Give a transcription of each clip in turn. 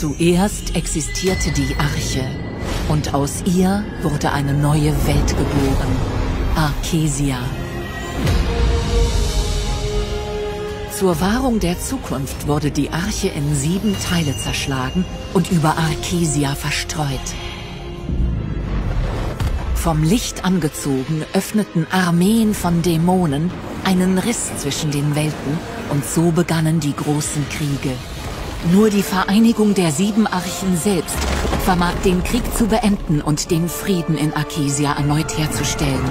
Zuerst existierte die Arche und aus ihr wurde eine neue Welt geboren, Arkesia. Zur Wahrung der Zukunft wurde die Arche in 7 Teile zerschlagen und über Arkesia verstreut. Vom Licht angezogen öffneten Armeen von Dämonen einen Riss zwischen den Welten und so begannen die großen Kriege. Nur die Vereinigung der 7 Archen selbst vermag den Krieg zu beenden und den Frieden in Arkesia erneut herzustellen.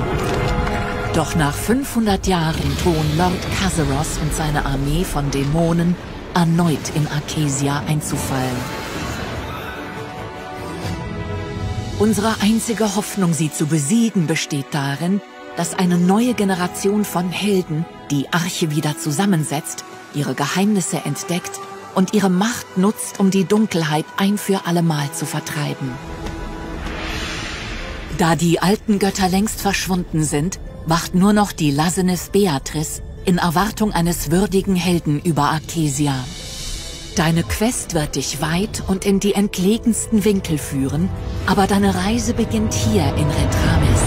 Doch nach 500 Jahren drohen Lord Kazeros und seine Armee von Dämonen erneut in Arkesia einzufallen. Unsere einzige Hoffnung, sie zu besiegen, besteht darin, dass eine neue Generation von Helden die Arche wieder zusammensetzt, ihre Geheimnisse entdeckt und ihre Macht nutzt, um die Dunkelheit ein für allemal zu vertreiben. Da die alten Götter längst verschwunden sind, wacht nur noch die Lassenes Beatrice in Erwartung eines würdigen Helden über Arkesia. Deine Quest wird dich weit und in die entlegensten Winkel führen, aber deine Reise beginnt hier in Rethramis.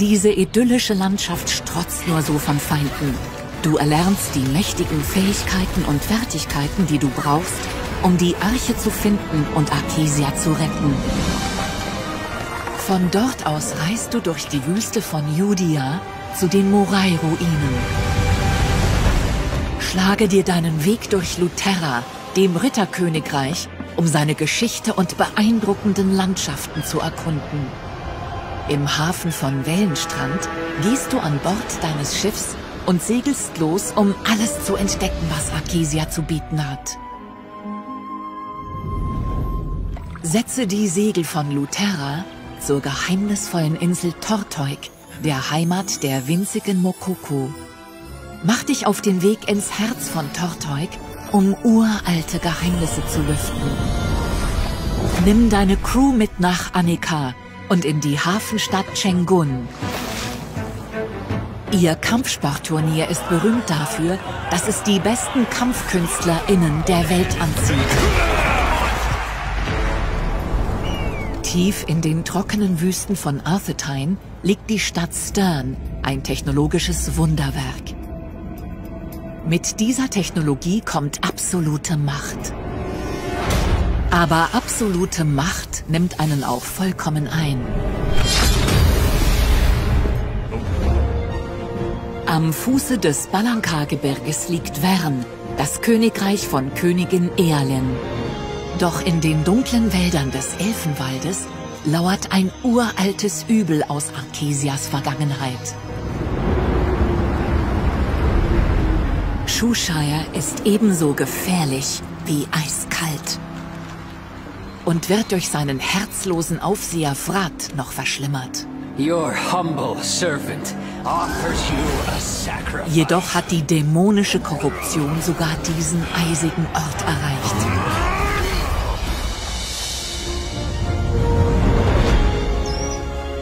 Diese idyllische Landschaft strotzt nur so von Feinden. Du erlernst die mächtigen Fähigkeiten und Fertigkeiten, die du brauchst, um die Arche zu finden und Arkesia zu retten. Von dort aus reist du durch die Wüste von Judia zu den Morai-Ruinen. Schlage dir deinen Weg durch Luterra, dem Ritterkönigreich, um seine Geschichte und beeindruckenden Landschaften zu erkunden. Im Hafen von Wellenstrand gehst du an Bord deines Schiffs und segelst los, um alles zu entdecken, was Arkesia zu bieten hat. Setze die Segel von Luterra zur geheimnisvollen Insel Tortoyk, der Heimat der winzigen Mokoko. Mach dich auf den Weg ins Herz von Tortoyk, um uralte Geheimnisse zu lüften. Nimm deine Crew mit nach Annika und in die Hafenstadt Chengun. Ihr Kampfsportturnier ist berühmt dafür, dass es die besten KampfkünstlerInnen der Welt anzieht. Tief in den trockenen Wüsten von Arthetain liegt die Stadt Stern, ein technologisches Wunderwerk. Mit dieser Technologie kommt absolute Macht. Aber absolute Macht nimmt einen auch vollkommen ein. Am Fuße des Balanka-Gebirges liegt Wern, das Königreich von Königin Erlin. Doch in den dunklen Wäldern des Elfenwaldes lauert ein uraltes Übel aus Arkesias Vergangenheit. Shushire ist ebenso gefährlich wie eiskalt und wird durch seinen herzlosen Aufseher Vrath noch verschlimmert. Jedoch hat die dämonische Korruption sogar diesen eisigen Ort erreicht.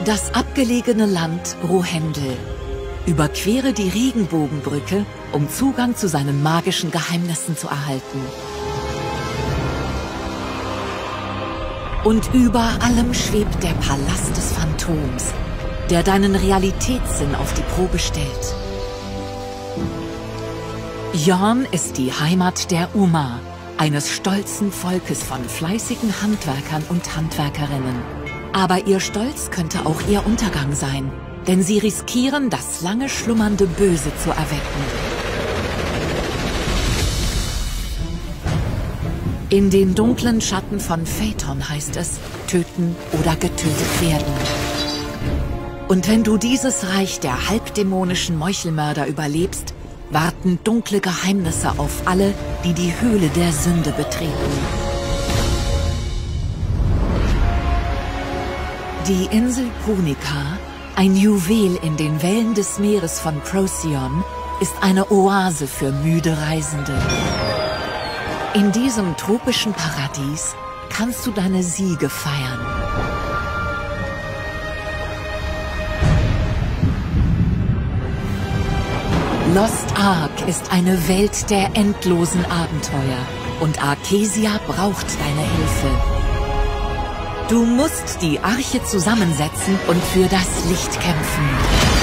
Das abgelegene Land Rohendel. Überquere die Regenbogenbrücke, um Zugang zu seinen magischen Geheimnissen zu erhalten. Und über allem schwebt der Palast des Phantoms, der deinen Realitätssinn auf die Probe stellt. Jorn ist die Heimat der Uma, eines stolzen Volkes von fleißigen Handwerkern und Handwerkerinnen. Aber ihr Stolz könnte auch ihr Untergang sein. Denn sie riskieren, das lange schlummernde Böse zu erwecken. In den dunklen Schatten von Phaeton heißt es, töten oder getötet werden. Und wenn du dieses Reich der halbdämonischen Meuchelmörder überlebst, warten dunkle Geheimnisse auf alle, die die Höhle der Sünde betreten. Die Insel Punica, ein Juwel in den Wellen des Meeres von Procyon, ist eine Oase für müde Reisende. In diesem tropischen Paradies kannst du deine Siege feiern. Lost Ark ist eine Welt der endlosen Abenteuer. Und Arkesia braucht deine Hilfe. Du musst die Arche zusammensetzen und für das Licht kämpfen.